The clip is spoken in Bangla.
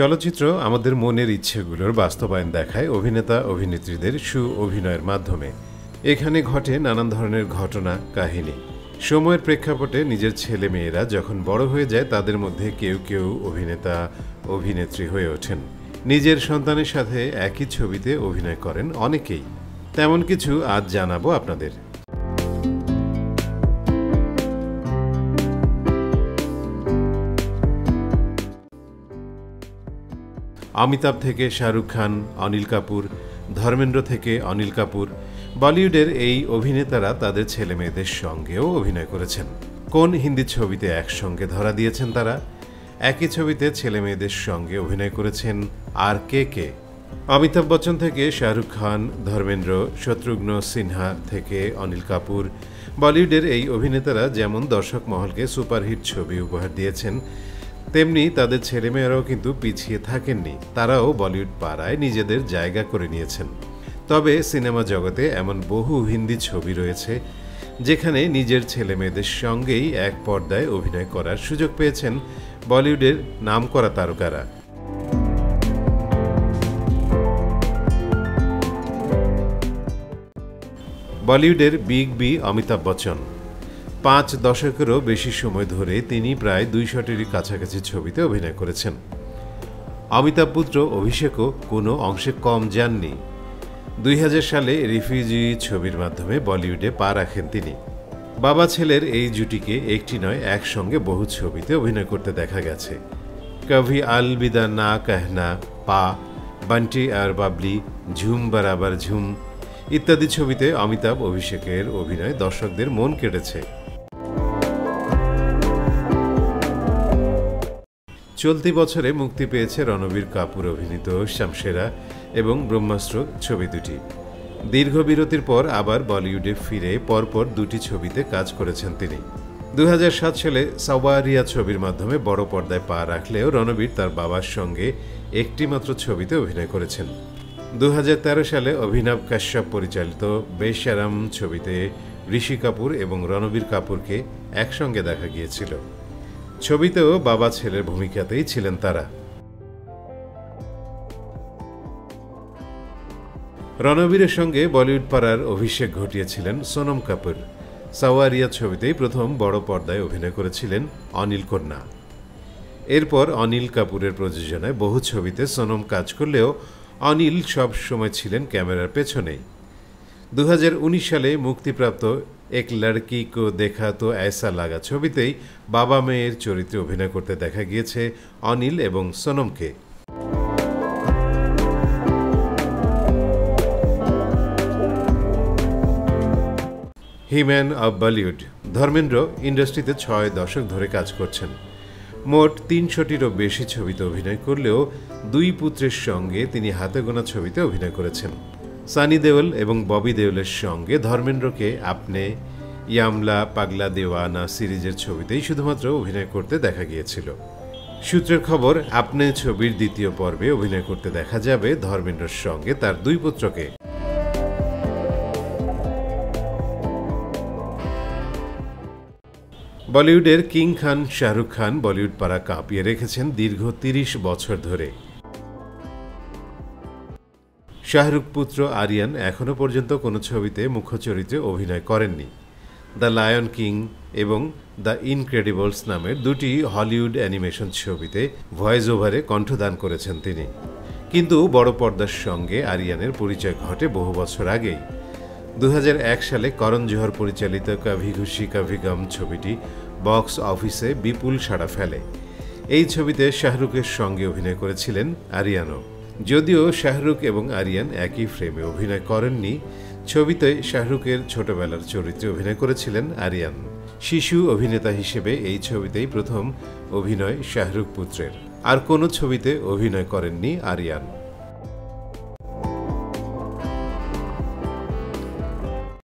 চলচ্চিত্র আমাদের মনের ইচ্ছেগুলোর বাস্তবায়ন দেখায় অভিনেতা অভিনেত্রীদের সুঅভিনয়ের মাধ্যমে। এখানে ঘটে নানান ধরনের ঘটনা কাহিনী। সময়ের প্রেক্ষাপটে নিজের ছেলে মেয়েরা যখন বড় হয়ে যায়, তাদের মধ্যে কেউ কেউ অভিনেতা অভিনেত্রী হয়ে ওঠেন। নিজের সন্তানের সাথে একই ছবিতে অভিনয় করেন অনেকেই। তেমন কিছু আজ জানাবো আপনাদের। অমিতাভ থেকে শাহরুখ খান, অনিল কাপুর, ধর্মেন্দ্র থেকে অনিল কাপুর, বলিউডের এই অভিনেতারা তাদের ছেলেমেয়েদের সঙ্গেও অভিনয় করেছেন। কোন হিন্দি ছবিতে একসঙ্গে ধরা দিয়েছেন তারা? একই ছবিতে ছেলেমেয়েদের সঙ্গে অভিনয় করেছেন আর কে কে? অমিতাভ বচ্চন থেকে শাহরুখ খান, ধর্মেন্দ্র, শত্রুঘ্ন সিনহা থেকে অনিল কাপুর, বলিউডের এই অভিনেতারা যেমন দর্শক মহলকে সুপারহিট ছবি উপহার দিয়েছেন, তেমনি তাদের ছেলেমেয়েরাও কিন্তু পিছিয়ে থাকেননি। তারাও বলিউড পাড়ায় নিজেদের জায়গা করে নিয়েছেন। তবে সিনেমা জগতে এমন বহু হিন্দি ছবি রয়েছে যেখানে নিজের ছেলেমেয়েদের সঙ্গেই এক পর্দায় অভিনয় করার সুযোগ পেয়েছেন বলিউডের নামকরা তারকারা। বলিউডের বিগ বি অমিতাভ বচ্চন 5 দশকেরও বেশি সময় ধরে তিনি প্রায় 200-টির কাছাকাছি ছবিতে অভিনয় করেছেন। অমিতাভ পুত্র অভিষেকও কোনো অংশে কম যাননি। 2000 সালে রিফিউজি ছবির মাধ্যমে বলিউডে পা রাখেন তিনি। বাবা ছেলের এই জুটিকে একটি নয় একসঙ্গে বহু ছবিতে অভিনয় করতে দেখা গেছে। কভি আলবিদা না কহনা, পা, বান্টি আর বাবলি, ঝুম বরাবর ঝুম ইত্যাদি ছবিতে অমিতাভ অভিষেকের অভিনয় দর্শকদের মন কেড়েছে। চলতি বছরে মুক্তি পেয়েছে রণবীর কাপুর অভিনীত শামশেরা এবং ব্রহ্মাস্ত্র ছবি দুটি। দীর্ঘ বিরতির পর আবার বলিউডে ফিরে পরপর দুটি ছবিতে কাজ করেছেন তিনি। 2007 সালে সাওয়ারিয়া ছবির মাধ্যমে বড় পর্দায় পা রাখলেও রণবীর তার বাবার সঙ্গে একটিমাত্র ছবিতে অভিনয় করেছেন। 2013 সালে অভিনব কাশ্যপ পরিচালিত বেশারাম ছবিতে ঋষি কাপুর এবং রণবীর কাপুরকে একসঙ্গে দেখা গিয়েছিল। ছবিতেও বাবা ছেলের ভূমিকাতেই ছিলেন তারা। রণবীরের সঙ্গে বলিউড পাড়ার অভিষেক ঘটিয়েছিলেন সোনম কাপুর। সাওয়ারিয়া ছবিতেই প্রথম বড় পর্দায় অভিনয় করেছিলেন অনিল কন্যা। এরপর অনিল কাপুরের প্রযোজনায় বহু ছবিতে সোনম কাজ করলেও অনিল সব সময় ছিলেন ক্যামেরার পেছনেই। 2019 সালে মুক্তিপ্রাপ্ত এক লড়কি কো দেখা তো এসা লাগা ছবিতেই বাবা মেয়ের চরিত্রে অভিনয় করতে দেখা গিয়েছে অনিল এবং সোনমকে। হিম্যান অব বলিউড ধর্মেন্দ্র ইন্ডাস্ট্রিতে 6 দশক ধরে কাজ করছেন। মোট 300-টিরও বেশি ছবিতে অভিনয় করলেও 2 পুত্রের সঙ্গে তিনি হাতে গোনা ছবিতে অভিনয় করেছেন। সানি দেওল এবং ববি দেওলের সঙ্গে ধর্মেন্দ্রকে আপনি ইয়ামলা পাগলা দেওয়ানা সিরিজের ছবিতেই শুধুমাত্র অভিনয় করতে দেখা গিয়েছিল। সূত্রের খবর, আপনি ছবির দ্বিতীয় পর্বে অভিনয় করতে দেখা যাবে ধর্মেন্দ্রর সঙ্গে তার 2 পুত্রকে। বলিউডের কিং খান শাহরুখ খান বলিউড পাড়া কাঁপিয়ে রেখেছেন দীর্ঘ 30 বছর ধরে। শাহরুখ পুত্র আরিয়ান এখনও পর্যন্ত কোনো ছবিতে মুখ্য চরিত্রে অভিনয় করেননি। দ্য লায়ন কিং এবং দ্য ইনক্রেডিবলস নামের 2টি হলিউড অ্যানিমেশন ছবিতে ভয়েস ওভারে কণ্ঠদান করেছেন তিনি। কিন্তু বড় পর্দার সঙ্গে আরিয়ানের পরিচয় ঘটে বহু বছর আগেই। 2001 সালে করণ জোহর পরিচালিত কভি খুশি কভি গম ছবিটি বক্স অফিসে বিপুল সাড়া ফেলে। এই ছবিতে শাহরুখের সঙ্গে অভিনয় করেছিলেন আরিয়ানও। যদিও শাহরুখ এবং আরিয়ান একই ফ্রেমে অভিনয় করেননি, ছবিতে শাহরুখের ছোটবেলার চরিত্রে অভিনয় করেছিলেন আরিয়ান। শিশু অভিনেতা হিসেবে এই ছবিতেই প্রথম অভিনয় শাহরুখ পুত্রের। আর কোনো ছবিতে অভিনয় করেননি আরিয়ান।